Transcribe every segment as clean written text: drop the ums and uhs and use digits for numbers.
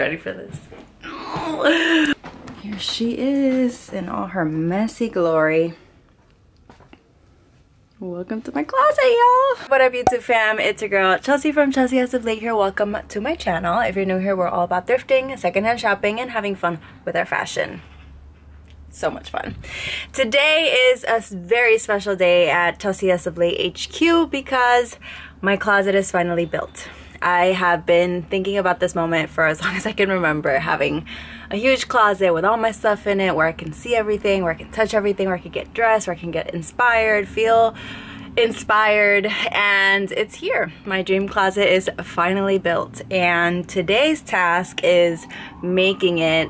ready for this? Here she is in all her messy glory. Welcome to my closet, y'all. What up, YouTube fam? It's your girl Chelsea from Chelsea as of Late here. Welcome to my channel. If you're new here, we're all about thrifting, secondhand shopping, and having fun with our fashion. So much fun. Today is a very special day at Chelsea as of Late HQ because my closet is finally built. I have been thinking about this moment for as long as I can remember, having a huge closet with all my stuff in it, where I can see everything, where I can touch everything, where I can get dressed, where I can get inspired, feel inspired, and it's here. My dream closet is finally built, and today's task is making it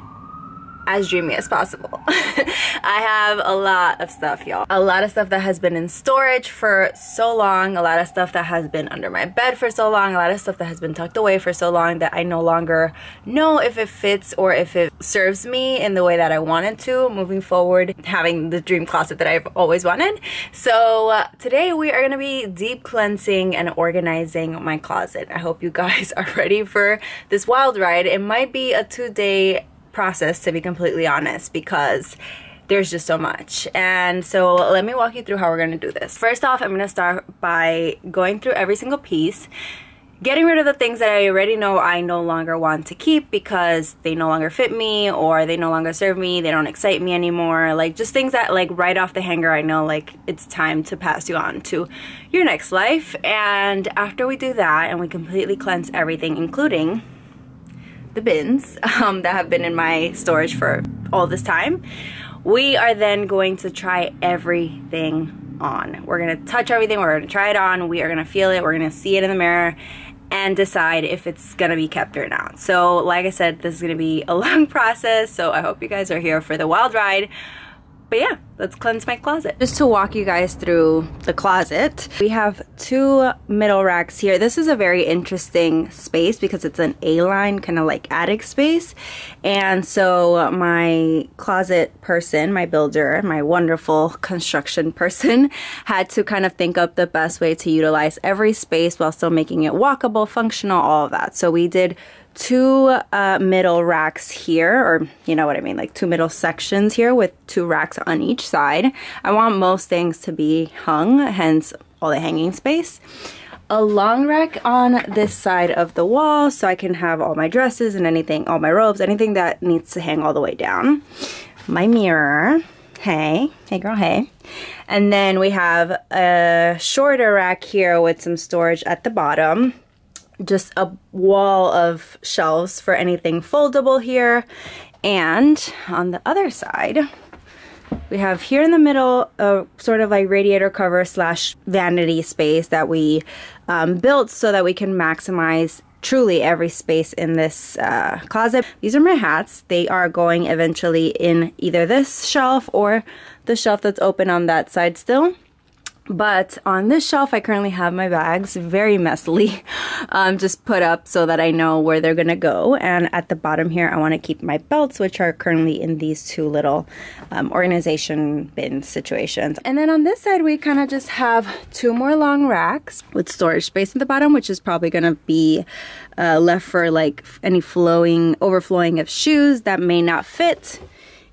as dreamy as possible. I have a lot of stuff, y'all. A lot of stuff that has been in storage for so long, a lot of stuff that has been under my bed for so long, a lot of stuff that has been tucked away for so long that I no longer know if it fits or if it serves me in the way that I wanted to, moving forward, having the dream closet that I've always wanted. So today we are gonna be deep cleansing and organizing my closet. I hope you guys are ready for this wild ride. It might be a two-day process, to be completely honest, because there's just so much. And so let me walk you through how we're going to do this. First off, I'm going to start by going through every single piece, getting rid of the things that I already know I no longer want to keep because they no longer fit me or they no longer serve me, they don't excite me anymore, like just things that like right off the hanger I know like it's time to pass you on to your next life. And after we do that and we completely cleanse everything, including the bins that have been in my storage for all this time, we are then going to try everything on. We're gonna touch everything, we're gonna try it on, we are gonna feel it, we're gonna see it in the mirror, and decide if it's gonna be kept or not. So like I said, this is gonna be a long process, so I hope you guys are here for the wild ride. But yeah, let's cleanse my closet. Just to walk you guys through the closet, we have two middle racks here. This is a very interesting space because it's an A-line, kind of like attic space. And so my closet person, my builder, my wonderful construction person, had to kind of think up the best way to utilize every space while still making it walkable, functional, all of that. So we did two middle racks here, or you know what I mean, like two middle sections here with two racks on each side. I want most things to be hung, hence all the hanging space. A long rack on this side of the wall so I can have all my dresses and anything, all my robes, anything that needs to hang all the way down. My mirror. Hey, hey girl, hey. And then we have a shorter rack here with some storage at the bottom. Just a wall of shelves for anything foldable here. And on the other side, we have here in the middle a sort of like radiator cover slash vanity space that we built so that we can maximize truly every space in this closet. These are my hats. They are going eventually in either this shelf or the shelf that's open on that side still. But on this shelf, I currently have my bags very messily just put up so that I know where they're gonna go. And at the bottom here, I wanna keep my belts, which are currently in these two little organization bin situations. And then on this side, we kinda just have two more long racks with storage space at the bottom, which is probably gonna be left for like any overflowing of shoes that may not fit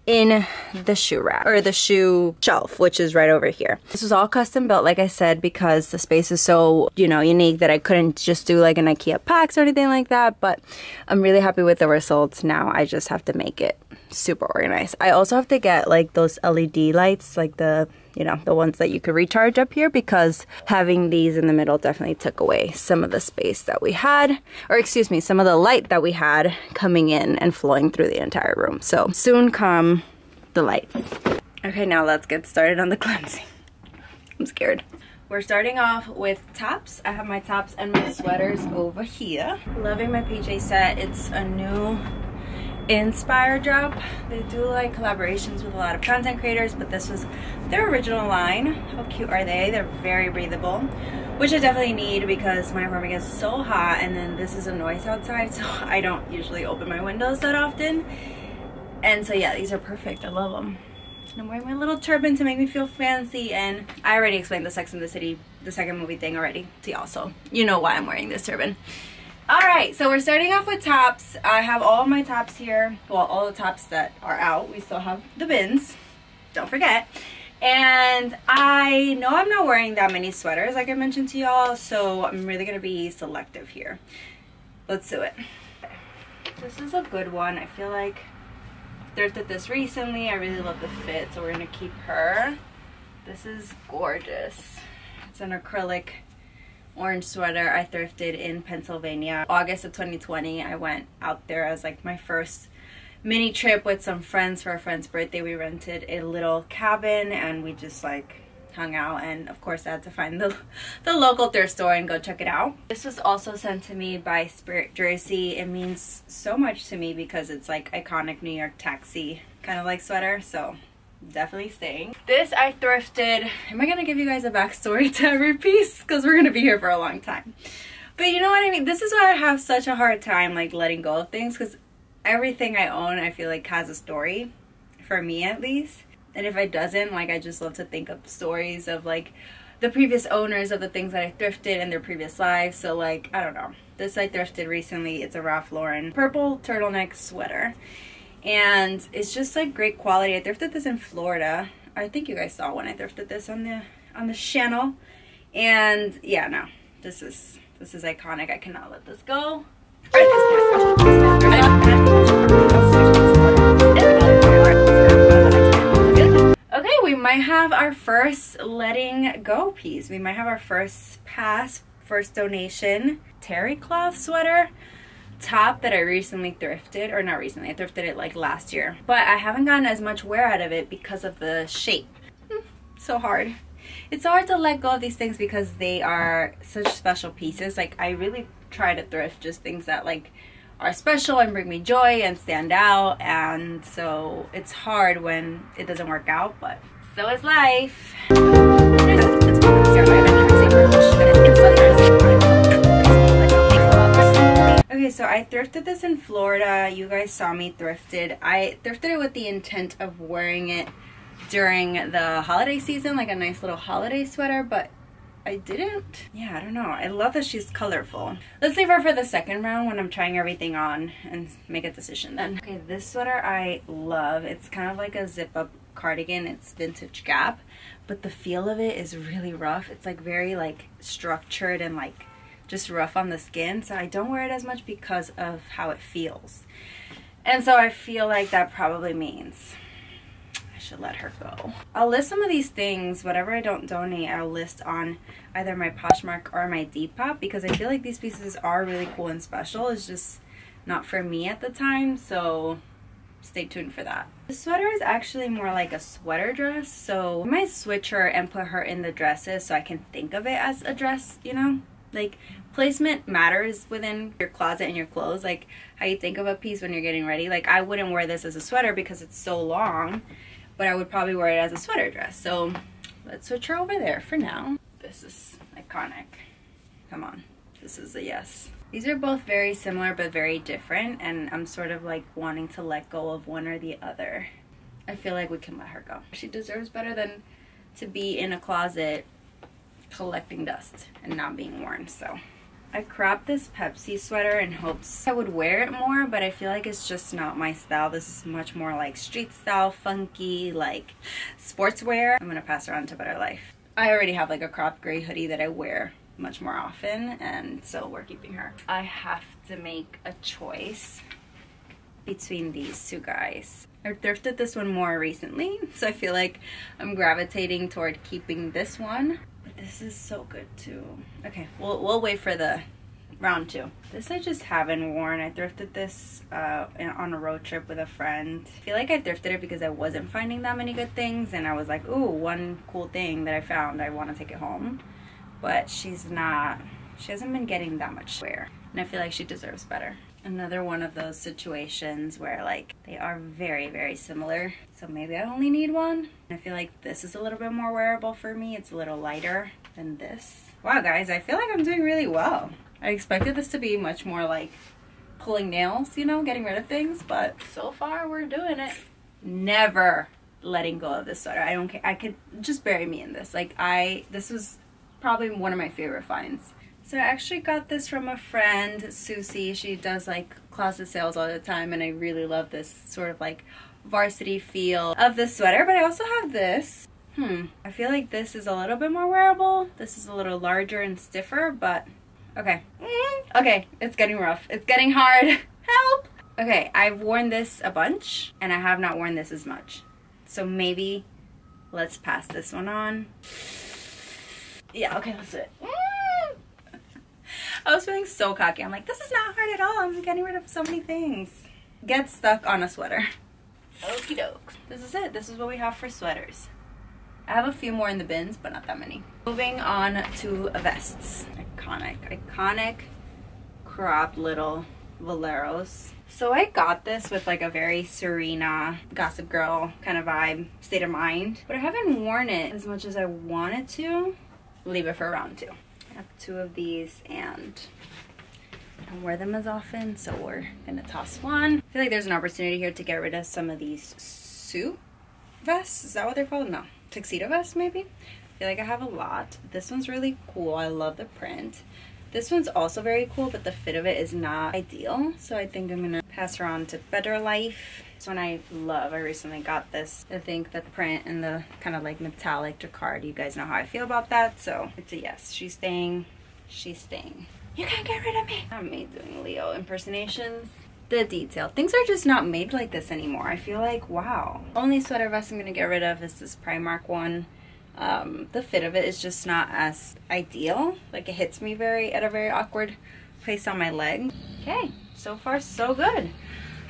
in the shoe rack or the shoe shelf, which is right over here. This was all custom built, like I said, because the space is so, you know, unique that I couldn't just do like an IKEA packs or anything like that, but I'm really happy with the results now. I just have to make it super organized. I also have to get like those LED lights, like the, you know, the ones that you could recharge up here, because having these in the middle definitely took away some of the space that we had, or excuse me, some of the light that we had coming in and flowing through the entire room. So soon come the lights. Okay, now let's get started on the cleansing. I'm scared. We're starting off with tops. I have my tops and my sweaters over here. Loving my PJ set. It's a new Inspire drop. They do like collaborations with a lot of content creators, but this was their original line. How cute are they? They're very breathable, which I definitely need because my apartment gets so hot, and then this is a noise outside, so I don't usually open my windows that often. And so yeah, these are perfect. I love them. And I'm wearing my little turban to make me feel fancy, and I already explained the Sex in the City, the second movie thing already to y'all, so you know why I'm wearing this turban. Alright, so we're starting off with tops. I have all my tops here. Well, all the tops that are out. We still have the bins. Don't forget. And I know I'm not wearing that many sweaters, like I mentioned to y'all, so I'm really going to be selective here. Let's do it. This is a good one. I feel like thrifted this recently. I really love the fit, so we're going to keep her. This is gorgeous. It's an acrylic orange sweater I thrifted in Pennsylvania. August of 2020, I went out there as like my first mini trip with some friends for a friend's birthday. We rented a little cabin and we just like hung out, and of course I had to find the local thrift store and go check it out. This was also sent to me by Spirit Jersey. It means so much to me because it's like iconic New York taxi kind of like sweater, so definitely staying. This I thrifted. Am I gonna give you guys a backstory to every piece? Because we're gonna be here for a long time. But you know what I mean? This is why I have such a hard time like letting go of things, because everything I own I feel like has a story, for me at least. And if it doesn't, like I just love to think up stories of like the previous owners of the things that I thrifted in their previous lives. So like, I don't know. This I thrifted recently. It's a Ralph Lauren purple turtleneck sweater. And it's just like great quality. I thrifted this in Florida. I think you guys saw when I thrifted this on the channel. And yeah, no, this is iconic. I cannot let this go. Okay, we might have our first letting go piece. We might have our first pass, first donation. Terry cloth sweater. Top that I recently thrifted, or not recently, I thrifted it like last year, but I haven't gotten as much wear out of it because of the shape. So hard. It's hard to let go of these things because they are such special pieces. Like I really try to thrift just things that like are special and bring me joy and stand out, and so it's hard when it doesn't work out, but so is life. Okay, so I thrifted this in Florida. You guys saw me thrifted. I thrifted it with the intent of wearing it during the holiday season, like a nice little holiday sweater, but I didn't. Yeah, I don't know. I love that she's colorful. Let's leave her for the second round when I'm trying everything on and make a decision then. Okay, this sweater I love. It's kind of like a zip-up cardigan. It's vintage Gap, but the feel of it is really rough. It's like very like structured and like just rough on the skin, so I don't wear it as much because of how it feels. And so I feel like that probably means I should let her go. I'll list some of these things, whatever I don't donate, I'll list on either my Poshmark or my Depop, because I feel like these pieces are really cool and special. It's just not for me at the time, so stay tuned for that. The sweater is actually more like a sweater dress, so I might switch her and put her in the dresses so I can think of it as a dress, you know? Like placement matters within your closet and your clothes, like how you think of a piece when you're getting ready. Like I wouldn't wear this as a sweater because it's so long, but I would probably wear it as a sweater dress. So let's switch her over there for now. This is iconic. Come on, this is a yes. These are both very similar but very different, and I'm sort of like wanting to let go of one or the other. I feel like we can let her go. She deserves better than to be in a closet collecting dust and not being worn. So I cropped this Pepsi sweater in hopes I would wear it more, but I feel like it's just not my style. This is much more like street style, funky, like sportswear. I'm gonna pass her on to Better Life. I already have like a cropped gray hoodie that I wear much more often, and so we're keeping her. I have to make a choice between these two guys. I thrifted this one more recently, so I feel like I'm gravitating toward keeping this one. This is so good too. Okay, we'll wait for the round two. This I just haven't worn. I thrifted this on a road trip with a friend. I feel like I thrifted it because I wasn't finding that many good things, and I was like, ooh, one cool thing that I found, I want to take it home. But she hasn't been getting that much wear, and I feel like she deserves better. Another one of those situations where like they are very, very similar, so maybe I only need one. I feel like this is a little bit more wearable for me. It's a little lighter than this. Wow guys, I feel like I'm doing really well. I expected this to be much more like pulling nails, you know, getting rid of things, but so far we're doing it. Never letting go of this sweater. I don't care. I could just bury me in this. Like this was probably one of my favorite finds. So I actually got this from a friend, Susie. She does like closet sales all the time, and I really love this sort of like varsity feel of this sweater. But I also have this. I feel like this is a little bit more wearable. This is a little larger and stiffer, but okay. Okay, it's getting rough. It's getting hard. Help! Okay, I've worn this a bunch, and I have not worn this as much. So maybe let's pass this one on. Yeah, okay, let's do it. I was feeling so cocky. I'm like, this is not hard at all. I'm getting rid of so many things. Get stuck on a sweater. Okie doke. This is it. This is what we have for sweaters. I have a few more in the bins, but not that many. Moving on to vests. Iconic, iconic cropped little Valeros. So I got this with like a very Serena, Gossip Girl kind of vibe, state of mind. But I haven't worn it as much as I wanted to. Leave it for round two. I have two of these and I don't wear them as often, so we're gonna toss one. I feel like there's an opportunity here to get rid of some of these suit vests. Is that what they're called? No, tuxedo vests maybe. I feel like I have a lot. This one's really cool. I love the print. This one's also very cool, but the fit of it is not ideal, so I think I'm gonna pass her on to Better Life. This one I love. I recently got this. I think the print and the kind of like metallic jacquard, you guys know how I feel about that, so it's a yes. She's staying. She's staying. You can't get rid of me. Not me doing Leo impersonations. The detail. Things are just not made like this anymore. I feel like, wow. Only sweater vest I'm gonna get rid of is this Primark one. The fit of it is just not as ideal. Like it hits me at a very awkward place on my leg. Okay, so far so good.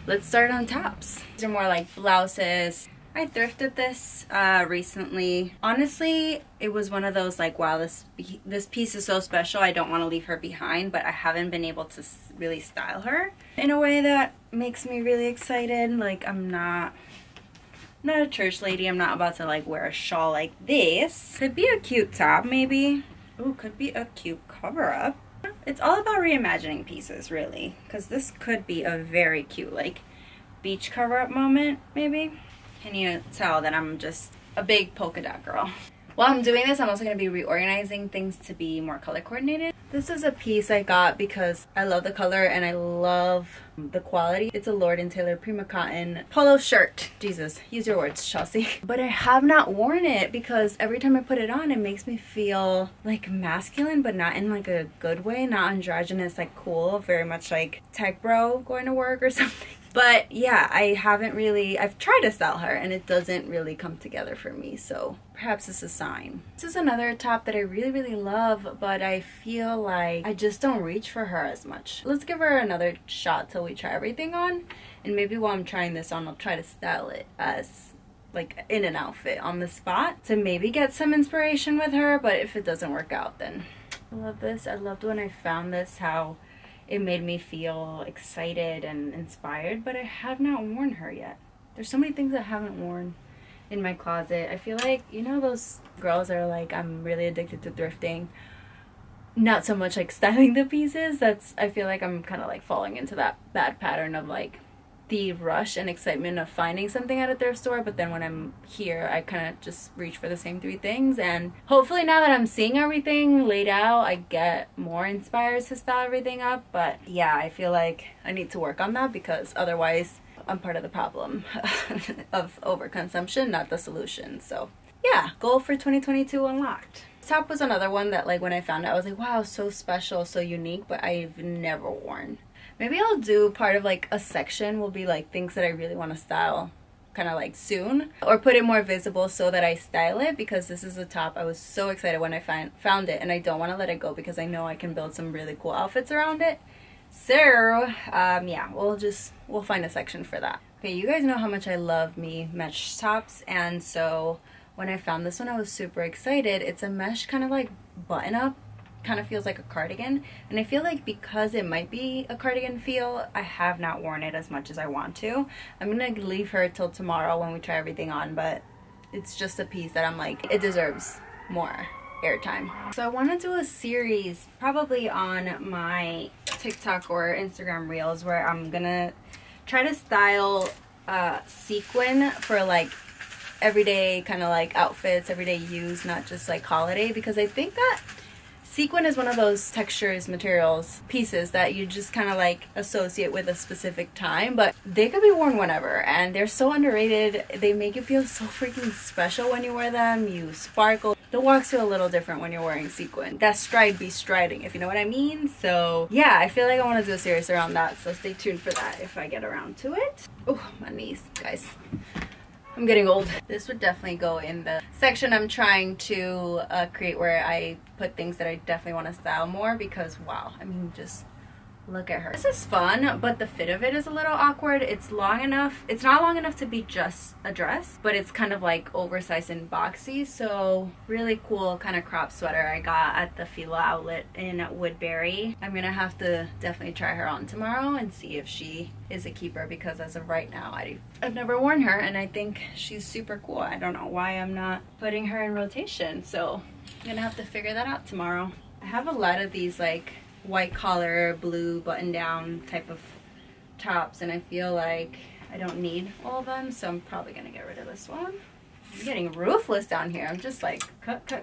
Let's start on tops. These are more like blouses. I thrifted this recently. Honestly, it was one of those like, wow, this piece is so special, I don't want to leave her behind, but I haven't been able to really style her in a way that makes me really excited. Like I'm not a church lady. I'm not about to like wear a shawl like this. Could be a cute top maybe. Ooh, could be a cute cover-up. It's all about reimagining pieces, really, because this could be a very cute like beach cover-up moment, maybe. Can you tell that I'm just a big polka dot girl? While I'm doing this, I'm also going to be reorganizing things to be more color coordinated. This is a piece I got because I love the color and I love the quality. It's a Lord & Taylor Prima Cotton polo shirt. Jesus, use your words, Chelsea. But I have not worn it because every time I put it on, it makes me feel like masculine, but not in like a good way, not androgynous, like cool, very much like tech bro going to work or something. But yeah, I haven't really, I've tried to style her and it doesn't really come together for me, so perhaps it's a sign. This is another top that I really, really love, but I feel like I just don't reach for her as much. Let's give her another shot till we try everything on, and maybe while I'm trying this on, I'll try to style it as like in an outfit on the spot to maybe get some inspiration with her, but if it doesn't work out, then I love this. I loved when I found this, how it made me feel excited and inspired, but I have not worn her yet. There's so many things I haven't worn in my closet. I feel like, you know, those girls that are like, I'm really addicted to thrifting. Not so much like styling the pieces. That's, I feel like I'm kind of like falling into that bad pattern of like the rush and excitement of finding something at a thrift store, but then when I'm here, I kind of just reach for the same three things, and hopefully now that I'm seeing everything laid out, I get more inspired to style everything up. But yeah, I feel like I need to work on that because otherwise I'm part of the problem of overconsumption, not the solution. So yeah, goal for 2022 unlocked. This top was another one that like when I found it, I was like, wow, so special, so unique, but I've never worn. Maybe I'll do part of like a section will be like things that I really want to style kind of like soon, or put it more visible so that I style it, because this is a top I was so excited when I found it, and I don't want to let it go because I know I can build some really cool outfits around it. So yeah, we'll find a section for that. Okay, you guys know how much I love me mesh tops, and so when I found this one I was super excited. It's a mesh kind of like button up, kind of feels like a cardigan, and I feel like because it might be a cardigan feel, I have not worn it as much as I want to. I'm gonna leave her till tomorrow when we try everything on, but it's just a piece that I'm like, it deserves more airtime. So I want to do a series probably on my TikTok or Instagram reels where I'm gonna try to style sequin for like everyday kind of like outfits, everyday use, not just like holiday, because I think that Sequin is one of those textures, materials, pieces that you just kind of like associate with a specific time, but they could be worn whenever, and they're so underrated. They make you feel so freaking special when you wear them. You sparkle. The walks feel a little different when you're wearing sequin. That stride be striding, if you know what I mean. So yeah, I feel like I want to do a series around that, so stay tuned for that if I get around to it. Oh, my knees, guys. I'm getting old. This would definitely go in the section I'm trying to create, where I put things that I definitely want to style more, because wow, I mean, just look at her. This is fun, but the fit of it is a little awkward. It's long enough. It's not long enough to be just a dress, but it's kind of like oversized and boxy. So really cool kind of crop sweater I got at the Fila outlet in Woodbury. I'm gonna have to definitely try her on tomorrow and see if she is a keeper, because as of right now, I've never worn her, and I think she's super cool. I don't know why I'm not putting her in rotation, so I'm gonna have to figure that out tomorrow. I have a lot of these like white collar, blue button down type of tops, and I feel like I don't need all of them, so I'm probably gonna get rid of this one. I'm getting ruthless down here. I'm just like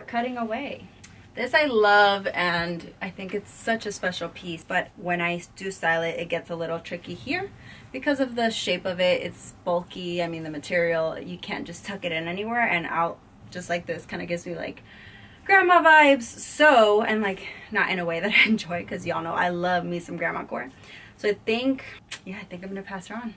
cutting away. This I love, and I think it's such a special piece, but when I do style it, it gets a little tricky here because of the shape of it. It's bulky. I mean, the material, you can't just tuck it in anywhere, and out just like this kind of gives me like grandma vibes. So, and like not in a way that I enjoy, because y'all know I love me some grandma core. So I think, yeah, I think I'm gonna pass her on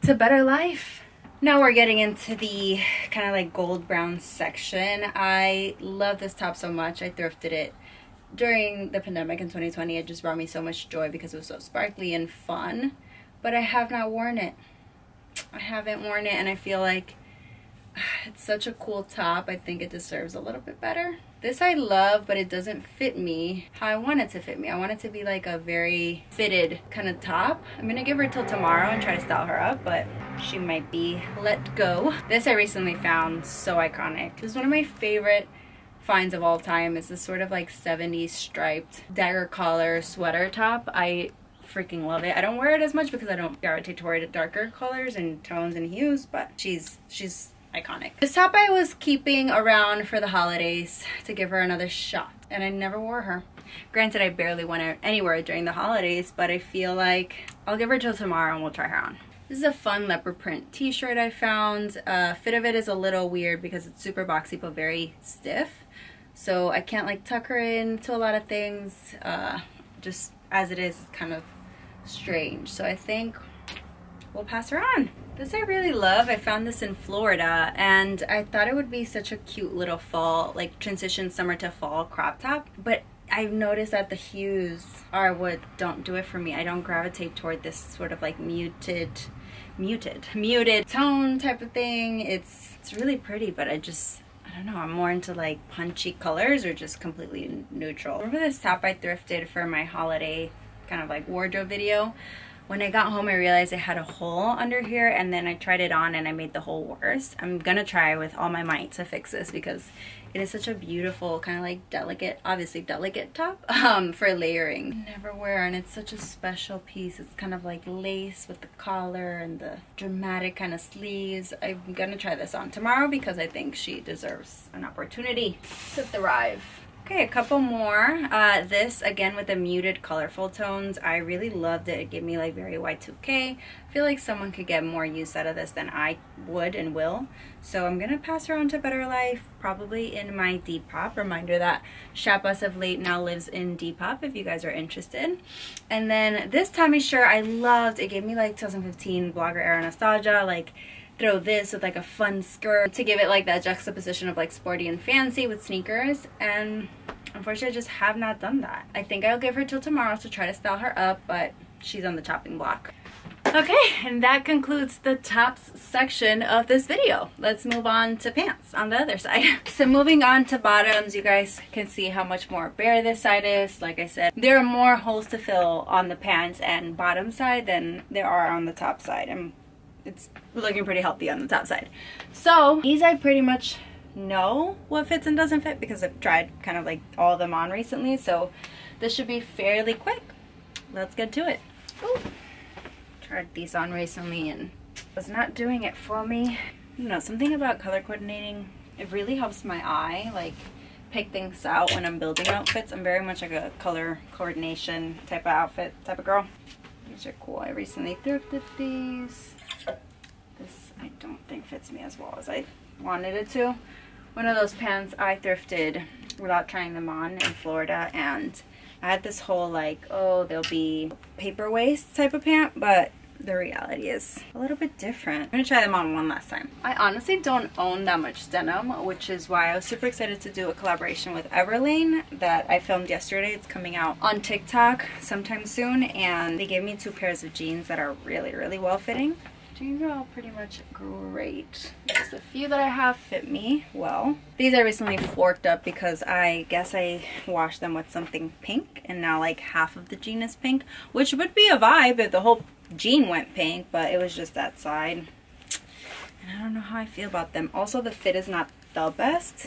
to Better Life. Now we're getting into the kind of like gold brown section. I love this top so much. I thrifted it during the pandemic in 2020. It just brought me so much joy because it was so sparkly and fun, but I have not worn it. I haven't worn it, and I feel like it's such a cool top. I think it deserves a little bit better. This I love, but it doesn't fit me how I want it to fit me. I want it to be like a very fitted kind of top. I'm gonna give her till tomorrow and try to style her up, but she might be let go. This I recently found so iconic. This is one of my favorite finds of all time. It's this sort of like 70s striped dagger collar sweater top. I freaking love it. I don't wear it as much because I don't gravitate toward darker colors and tones and hues, but she's iconic. This top I was keeping around for the holidays to give her another shot, and I never wore her. Granted, I barely went out anywhere during the holidays, but I feel like I'll give her till tomorrow and we'll try her on. This is a fun leopard print t-shirt I found. Fit of it is a little weird because it's super boxy but very stiff, so I can't like tuck her in to a lot of things. Just as it is, kind of strange, so I think we'll pass her on. This I really love. I found this in Florida, and I thought it would be such a cute little fall, like transition summer to fall crop top, but I've noticed that the hues are what don't do it for me. I don't gravitate toward this sort of like muted tone type of thing. It's really pretty, but I don't know, I'm more into like punchy colors or just completely neutral. Remember this top I thrifted for my holiday kind of like wardrobe video? When I got home, I realized I had a hole under here, and then I tried it on and I made the hole worse. I'm gonna try with all my might to fix this, because it is such a beautiful kind of like delicate, obviously delicate top for layering. I never wear, and it's such a special piece. It's kind of like lace with the collar and the dramatic kind of sleeves. I'm gonna try this on tomorrow because I think she deserves an opportunity to thrive. Okay, a couple more. This again with the muted colorful tones. I really loved it. It gave me like very Y2K. I feel like someone could get more use out of this than I would and will. So I'm gonna pass her on to Better Life, probably in my Depop. Reminder that Chelsea as of Late now lives in Depop if you guys are interested. And then this Tommy shirt I loved. It gave me like 2015 blogger era nostalgia. Like throw this with like a fun skirt to give it like that juxtaposition of like sporty and fancy with sneakers, and unfortunately I just have not done that. I think I'll give her till tomorrow to try to style her up, but she's on the chopping block. Okay, and that concludes the tops section of this video. Let's move on to pants on the other side. So moving on to bottoms, you guys can see how much more bare this side is. Like I said, there are more holes to fill on the pants and bottom side than there are on the top side, and it's looking pretty healthy on the top side. So these I pretty much know what fits and doesn't fit because I've tried kind of like all of them on recently, so this should be fairly quick. Let's get to it. Ooh. Tried these on recently and was not doing it for me. You know, something about color coordinating, it really helps my eye, like pick things out when I'm building outfits. I'm very much like a color coordination type of outfit type of girl. These are cool. I recently thrifted these. This I don't think fits me as well as I wanted it to. One of those pants I thrifted without trying them on in Florida, and I had this whole like, oh, they'll be paper waist type of pant, but the reality is a little bit different. I'm gonna try them on one last time. I honestly don't own that much denim, which is why I was super excited to do a collaboration with Everlane that I filmed yesterday. It's coming out on TikTok sometime soon, and they gave me two pairs of jeans that are really well fitting. Jeans are all pretty much great. Just a few that I have fit me well. These I recently forked up because I guess I washed them with something pink, and now like half of the jean is pink, which would be a vibe if the whole jean went pink, but it was just that side, and I don't know how I feel about them. Also, the fit is not the best,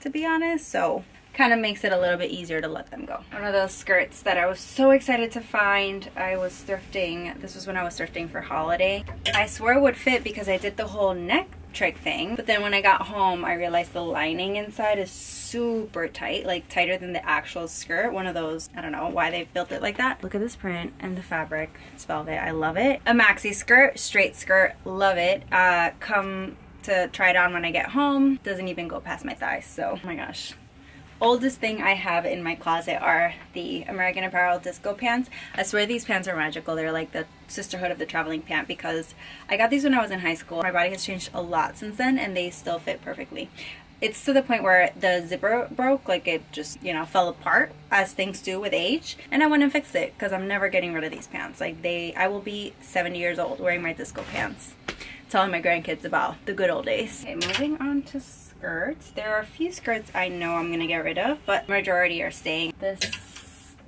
to be honest, so kind of makes it a little bit easier to let them go. One of those skirts that I was so excited to find, I was thrifting. This was when I was thrifting for holiday. I swear it would fit because I did the whole neck trick thing, but then when I got home I realized the lining inside is super tight, like tighter than the actual skirt. One of those, I don't know why they built it like that. Look at this print and the fabric, it's velvet, I love it. A maxi skirt, straight skirt, love it. Come to try it on when I get home, doesn't even go past my thighs. So oh my gosh, oldest thing I have in my closet are the American Apparel disco pants. I swear these pants are magical. They're like the sisterhood of the traveling pant because I got these when I was in high school. My body has changed a lot since then and they still fit perfectly. It's to the point where the zipper broke, like it just, you know, fell apart as things do with age, and I went and fixed it because I'm never getting rid of these pants. Like I will be 70 years old wearing my disco pants, telling my grandkids about the good old days. Okay, moving on to skirts. There are a few skirts I know I'm gonna get rid of, but majority are staying. This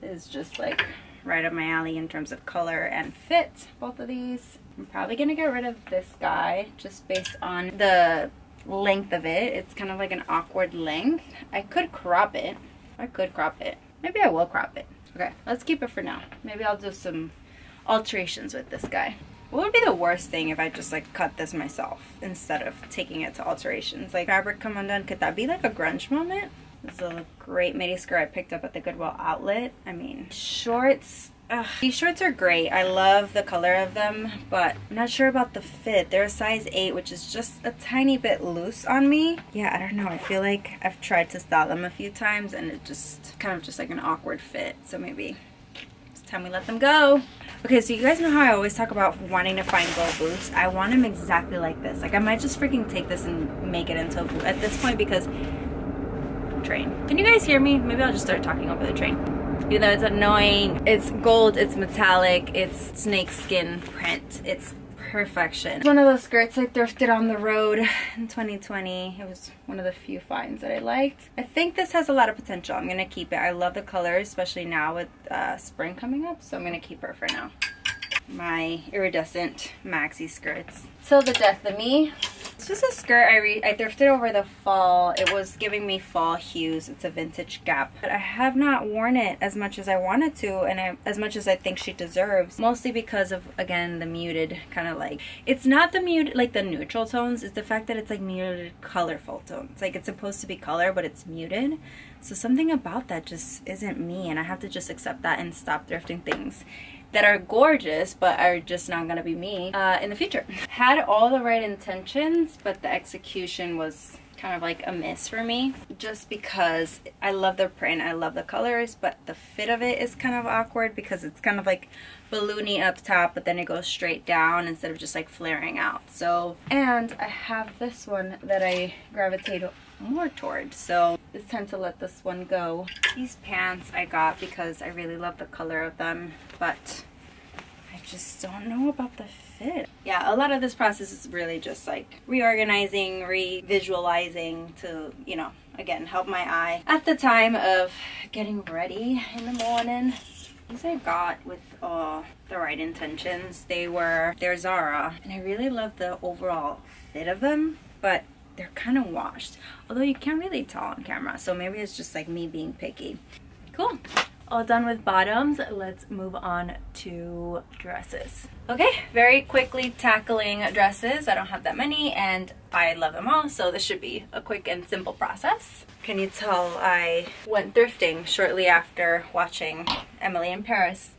is just like right up my alley in terms of color and fit. Both of these. I'm probably gonna get rid of this guy just based on the length of it. It's kind of like an awkward length. I could crop it. Maybe I will crop it. Okay, let's keep it for now. Maybe I'll do some alterations with this guy. What would be the worst thing if I just like cut this myself instead of taking it to alterations? Like fabric come undone, could that be like a grunge moment? This is a great midi skirt I picked up at the Goodwill Outlet. I mean, shorts, ugh. These shorts are great. I love the color of them, but I'm not sure about the fit. They're a size 8, which is just a tiny bit loose on me. Yeah, I don't know. I feel like I've tried to style them a few times and it just kind of just like an awkward fit. So maybe it's time we let them go. Okay, so you guys know how I always talk about wanting to find gold boots. I want them exactly like this. Like I might just freaking take this and make it into a boot at this point because train. Can you guys hear me? Maybe I'll just start talking over the train. Even though it's annoying, it's gold, it's metallic, it's snakeskin print, it's perfection. It's one of those skirts I thrifted on the road in 2020. It was one of the few finds that I liked. I think this has a lot of potential. I'm gonna keep it. I love the color, especially now with spring coming up, so I'm gonna keep her for now. My iridescent maxi skirts. Till the death of me. It's just a skirt I thrifted over the fall. It was giving me fall hues. It's a vintage Gap, but I have not worn it as much as I wanted to, and as much as I think she deserves, mostly because of, again, the muted kind of like, it's not the muted, like the neutral tones, it's the fact that it's like muted colorful tones. Like it's supposed to be color, but it's muted. So something about that just isn't me, and I have to just accept that and stop thrifting things that are gorgeous but are just not gonna be me in the future. Had all the right intentions, but the execution was kind of like a miss for me, just because I love the print, I love the colors, but the fit of it is kind of awkward because it's kind of like balloony up top, but then it goes straight down instead of just like flaring out. So, and I have this one that I gravitate more toward, so it's time to let this one go. These pants I got because I really love the color of them, but I just don't know about the fit. Yeah, a lot of this process is really just like reorganizing, re-visualizing to, you know, again, help my eye at the time of getting ready in the morning. These I got with all the right intentions. They're Zara, and I really love the overall fit of them, but they're kind of washed, although you can't really tell on camera, so maybe it's just like me being picky. Cool. all done with bottoms, let's move on to dresses. Okay, very quickly tackling dresses. I don't have that many and I love them all, so this should be a quick and simple process. Can you tell I went thrifting shortly after watching Emily in Paris?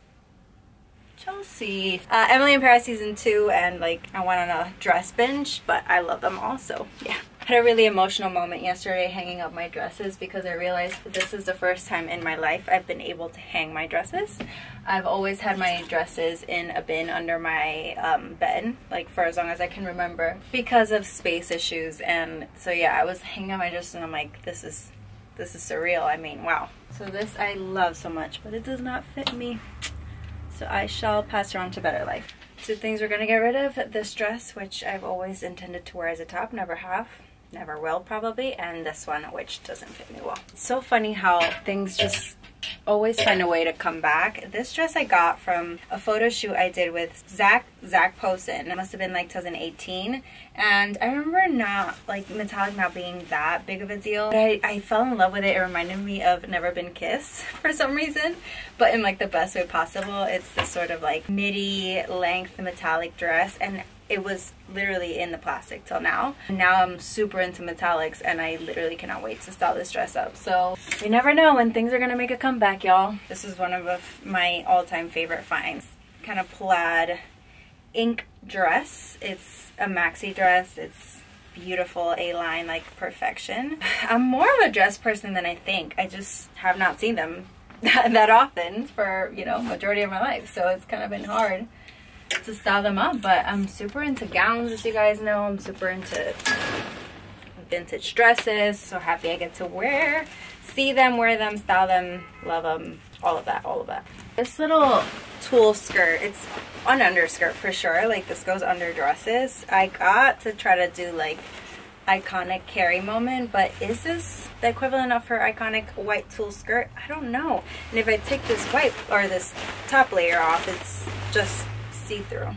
Chelsea. Emily in Paris season 2, and like I went on a dress binge, but I love them all, so yeah. Had a really emotional moment yesterday hanging up my dresses because I realized that this is the first time in my life I've been able to hang my dresses. I've always had my dresses in a bin under my bed, like for as long as I can remember, because of space issues. And so yeah, I was hanging up my dresses and I'm like, this is surreal. I mean, wow. So this I love so much, but it does not fit me. So I shall pass her on to better life. Two things we're gonna get rid of: this dress, which I've always intended to wear as a top, never have. Never will probably, and this one, which doesn't fit me well. It's so funny how things just always find a way to come back. This dress I got from a photo shoot I did with Zach Posen. It must have been like 2018, and I remember not like metallic not being that big of a deal, but I fell in love with it. It reminded me of Never Been Kissed for some reason, but in like the best way possible. It's this sort of like midi length metallic dress, and it was literally in the plastic till now. Now I'm super into metallics and I literally cannot wait to style this dress up. So you never know when things are gonna make a comeback, y'all. This is one of my all-time favorite finds. Kind of plaid ink dress. It's a maxi dress. It's beautiful, A-line, like perfection. I'm more of a dress person than I think. I just have not seen them that often for, you know, majority of my life. So it's kind of been hard to style them up, but I'm super into gowns, as you guys know. I'm super into vintage dresses, so happy I get to see them, wear them, style them, love them, all of that. This little tulle skirt, it's an underskirt for sure, like this goes under dresses. I got to try to do like iconic Carrie moment, but is this the equivalent of her iconic white tulle skirt? I don't know. And if I take this white or this top layer off, it's just see-through,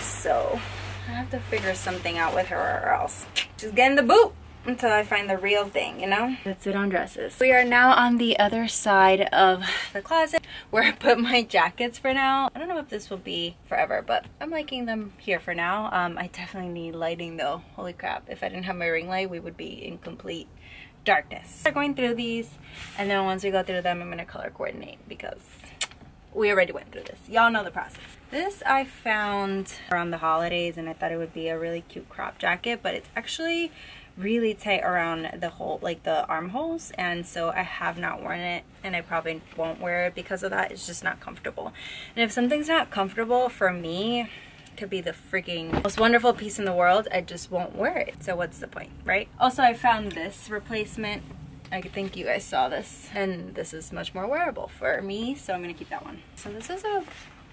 so I have to figure something out with her or else she's getting the boot until I find the real thing, you know? That's it on dresses. We are now on the other side of the closet where I put my jackets for now. I don't know if this will be forever, but I'm liking them here for now. I definitely need lighting though. Holy crap, if I didn't have my ring light, we would be in complete darkness. We're going through these, and then once we go through them, I'm gonna color coordinate because we already went through this. Y'all know the process. This I found around the holidays and I thought it would be a really cute crop jacket, but it's actually really tight around the whole, like the armholes, and so I have not worn it and I probably won't wear it because of that. It's just not comfortable. And if something's not comfortable for me, it could be the freaking most wonderful piece in the world, I just won't wear it. So what's the point, right? Also, I found this replacement. I think you guys saw this, and this is much more wearable for me, so I'm gonna keep that one. So this is a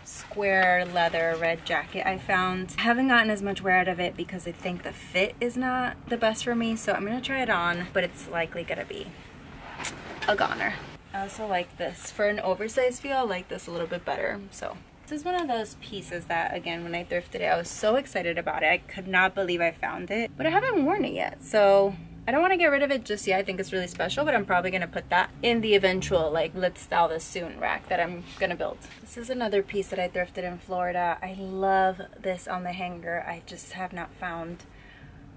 square leather red jacket I found. I haven't gotten as much wear out of it because I think the fit is not the best for me, so I'm gonna try it on, but it's likely gonna be a goner. I also like this. For an oversized feel, I like this a little bit better, so. This is one of those pieces that, again, when I thrifted it, I was so excited about it. I could not believe I found it, but I haven't worn it yet, so I don't want to get rid of it just yet. I think it's really special, but I'm probably going to put that in the eventual, like, let's style this soon rack that I'm going to build. This is another piece that I thrifted in Florida. I love this on the hanger. I just have not found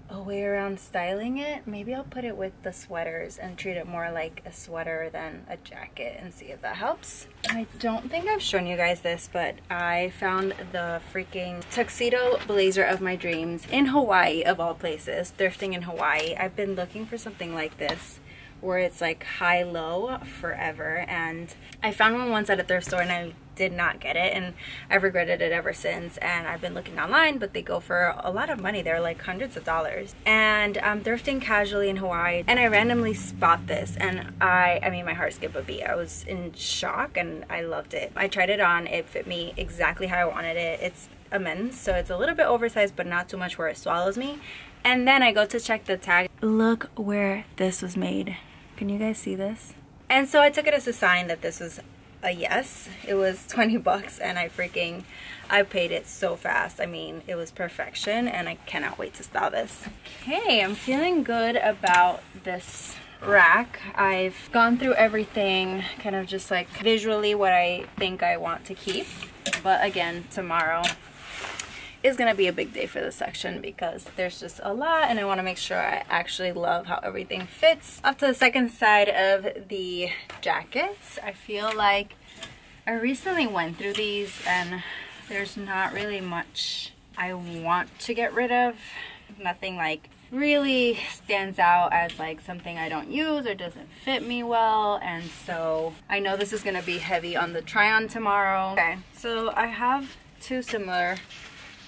a way around styling it. Maybe I'll put it with the sweaters and treat it more like a sweater than a jacket and see if that helps. I don't think I've shown you guys this, but I found the freaking tuxedo blazer of my dreams in Hawaii, of all places, thrifting in Hawaii. I've been looking for something like this where it's like high-low forever, and I found one once at a thrift store and I did not get it, and I've regretted it ever since. And I've been looking online, but they go for a lot of money. They're like hundreds of dollars. And I'm thrifting casually in Hawaii and I randomly spot this, and I mean, my heart skipped a beat. I was in shock and I loved it. I tried it on. It fit me exactly how I wanted it. It's a men's, so it's a little bit oversized, but not too much where it swallows me. And then I go to check the tag. Look where this was made. Can you guys see this? And so I took it as a sign that this was a yes. It was $20 and I paid it so fast. I mean, it was perfection and I cannot wait to style this. Okay, I'm feeling good about this rack. I've gone through everything, kind of just like visually what I think I want to keep. But again, tomorrow is gonna be a big day for this section because there's just a lot, and I want to make sure I actually love how everything fits. Up to the second side of the jackets. I feel like I recently went through these and there's not really much I want to get rid of. Nothing like really stands out as like something I don't use or doesn't fit me well, and so I know this is gonna be heavy on the try on tomorrow. Okay, so I have two similar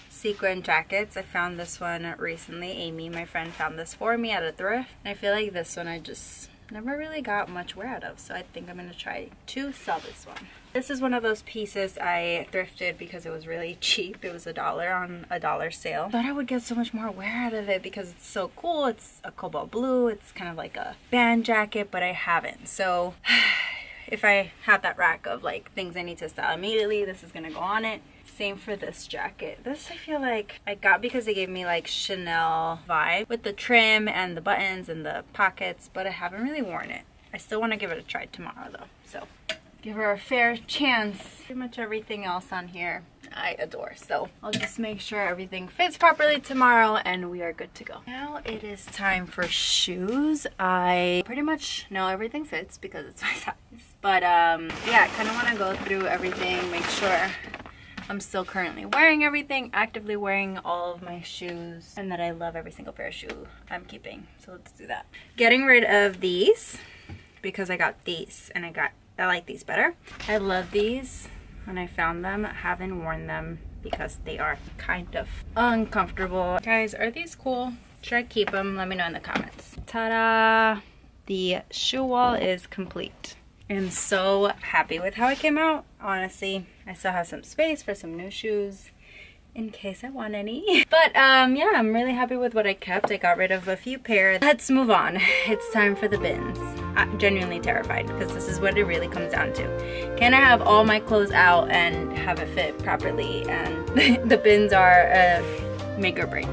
sequin jackets. I found this one recently. Amy, my friend, found this for me at a thrift, and I feel like this one I just never really got much wear out of, so I think I'm gonna try to sell this one. This is one of those pieces I thrifted because it was really cheap. It was $1 on a dollar sale. Thought I would get so much more wear out of it because it's so cool. It's a cobalt blue. It's kind of like a band jacket, but I haven't. So if I have that rack of like things I need to style immediately, this is gonna go on it. Same for this jacket. This I feel like I got because they gave me like Chanel vibe with the trim and the buttons and the pockets, but I haven't really worn it. I still want to give it a try tomorrow though, so give her a fair chance. Pretty much everything else on here I adore, so I'll just make sure everything fits properly tomorrow and we are good to go. Now it is time for shoes. I pretty much know everything fits because it's my size, but yeah, I kind of want to go through everything, make sure I'm still currently wearing everything, actively wearing all of my shoes, and that I love every single pair of shoe I'm keeping. So let's do that. Getting rid of these because I got these and I like these better. I love these when I found them. I haven't worn them because they are kind of uncomfortable. Guys, are these cool? Should I keep them? Let me know in the comments. Ta-da! The shoe wall is complete. I'm so happy with how it came out. Honestly, I still have some space for some new shoes in case I want any. But yeah, I'm really happy with what I kept. I got rid of a few pairs. Let's move on. It's time for the bins. I'm genuinely terrified because this is what it really comes down to. Can I have all my clothes out and have it fit properly? And the bins are a make or break.